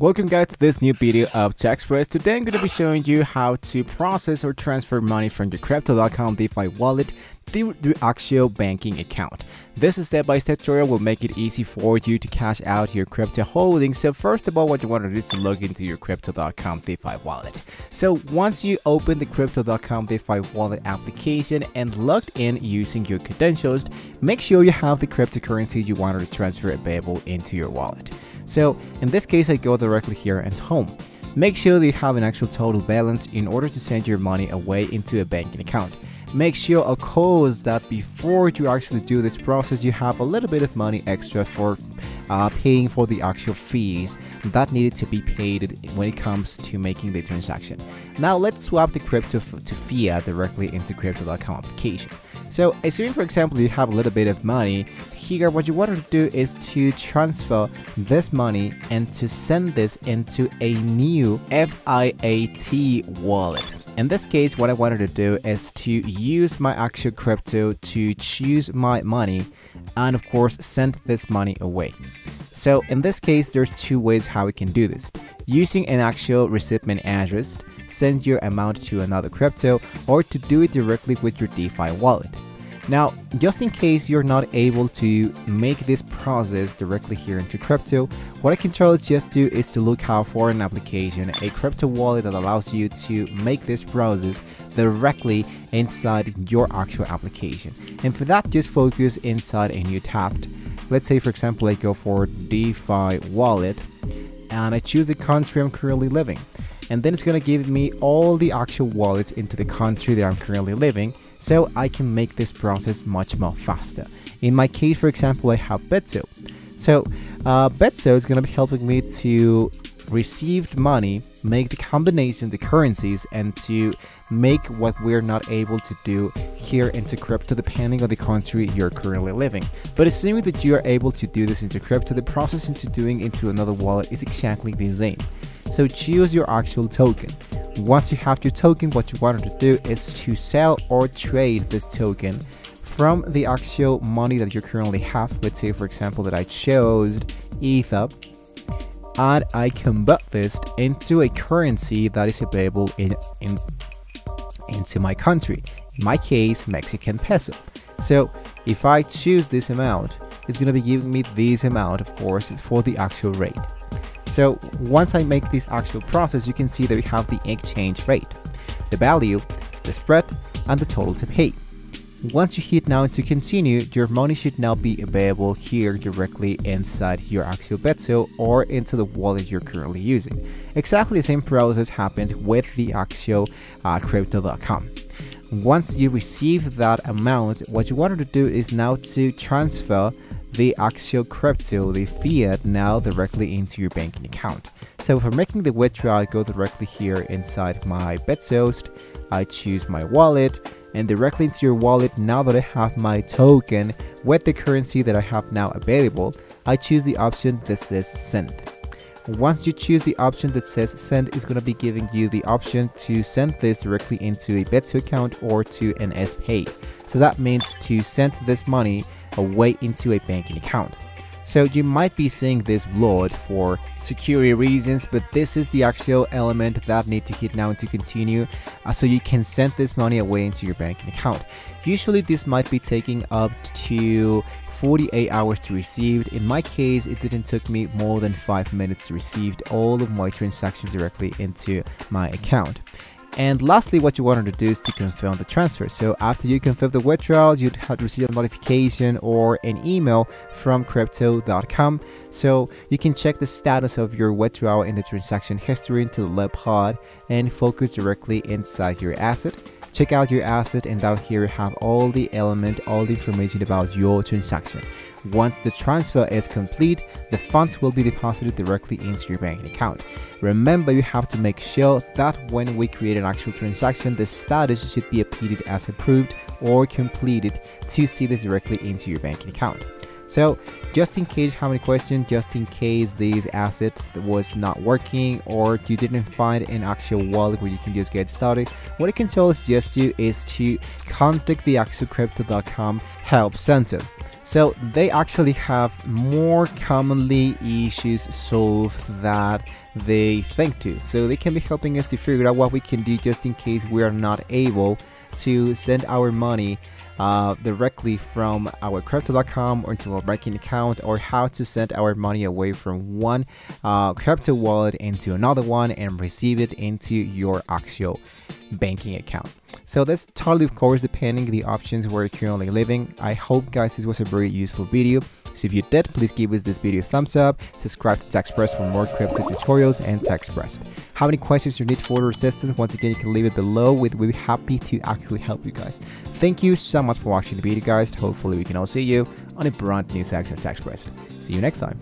Welcome guys to this new video of Tech Express. Today I'm going to be showing you how to process or transfer money from your crypto.com DeFi wallet through the Axio banking account. This step-by-step tutorial will make it easy for you to cash out your crypto holdings. So first of all, what you want to do is to log into your crypto.com DeFi wallet. So once you open the crypto.com DeFi wallet application and logged in using your credentials, make sure you have the cryptocurrency you want to transfer available into your wallet. So in this case, I go directly here and home. Make sure that you have an actual total balance in order to send your money away into a banking account. Make sure, of course, that before you actually do this process, you have a little bit of money extra for paying for the actual fees that needed to be paid when it comes to making the transaction. Now let's swap the crypto to fiat directly into crypto.com application. So assuming, for example, you have a little bit of money here, what you want to do is to transfer this money and to send this into a new FIAT wallet. In this case, what I wanted to do is to use my actual crypto to choose my money and of course send this money away. So in this case, there's two ways how we can do this. Using an actual recipient address, send your amount to another crypto, or to do it directly with your DeFi wallet. Now, just in case you're not able to make this process directly here into crypto, what I can tell you just do is to look out for an application, a crypto wallet that allows you to make this process directly inside your actual application. And for that, just focus inside a new tab. Let's say, for example, I go for DeFi wallet and I choose the country I'm currently living. And then it's going to give me all the actual wallets into the country that I'm currently living, so I can make this process much more faster. In my case, for example, I have Bitso. So Bitso is going to be helping me to receive money, make the combination of the currencies, and to make what we're not able to do here into crypto depending on the country you're currently living. But assuming that you are able to do this into crypto, the process into doing into another wallet is exactly the same. So choose your actual token. Once you have your token, what you want to do is to sell or trade this token from the actual money that you currently have. Let's say, for example, that I chose Ether and I convert this into a currency that is available into my country. In my case, Mexican peso. So if I choose this amount, it's going to be giving me this amount, of course, for the actual rate. So once I make this actual process, you can see that we have the exchange rate, the value, the spread, and the total to pay. Once you hit now to continue, your money should now be available here directly inside your actual Bitso or into the wallet you're currently using. Exactly the same process happened with the Axio crypto.com. Once you receive that amount, what you wanted to do is now to transfer the actual crypto, the fiat, now directly into your banking account. So for making the withdrawal, I go directly here inside my Bitso, I choose my wallet, and directly into your wallet, now that I have my token with the currency that I have now available, I choose the option that says send. Once you choose the option that says send, it's going to be giving you the option to send this directly into a Bitso account or to an SPEI. So that means to send this money away into a banking account. So you might be seeing this blurred for security reasons, but this is the actual element that need to hit now to continue, so you can send this money away into your banking account. Usually this might be taking up to 48 hours to receive. In my case, it didn't take me more than 5 minutes to receive all of my transactions directly into my account. And lastly, what you wanted to do is to confirm the transfer. So after you confirm the withdrawal, you'd have to receive a notification or an email from crypto.com. So you can check the status of your withdrawal in the transaction history into the left pod and focus directly inside your asset. Check out your asset, and down here you have all the element, all the information about your transaction. Once the transfer is complete, the funds will be deposited directly into your banking account. Remember, you have to make sure that when we create an actual transaction, the status should be updated as approved or completed to see this directly into your banking account. So just in case you have any question, just in case this asset was not working or you didn't find an actual wallet where you can just get started, what I can tell you is to contact the Axio crypto.com help center. So they actually have more commonly issues solved that they think to. So they can be helping us to figure out what we can do just in case we are not able to send our money directly from our crypto.com or to our banking account, or how to send our money away from one crypto wallet into another one and receive it into your Axio banking account. So that's totally, of course, depending on the options we're currently living. I hope, guys, this was a very useful video. So if you did, please give us this video a thumbs up, subscribe to Tech Express for more crypto tutorials and Tech Express. Have any questions or need further assistance, once again, you can leave it below. We'd be happy to actually help you guys. Thank you so much for watching the video, guys. Hopefully, we can all see you on a brand new section of Tech Express. See you next time.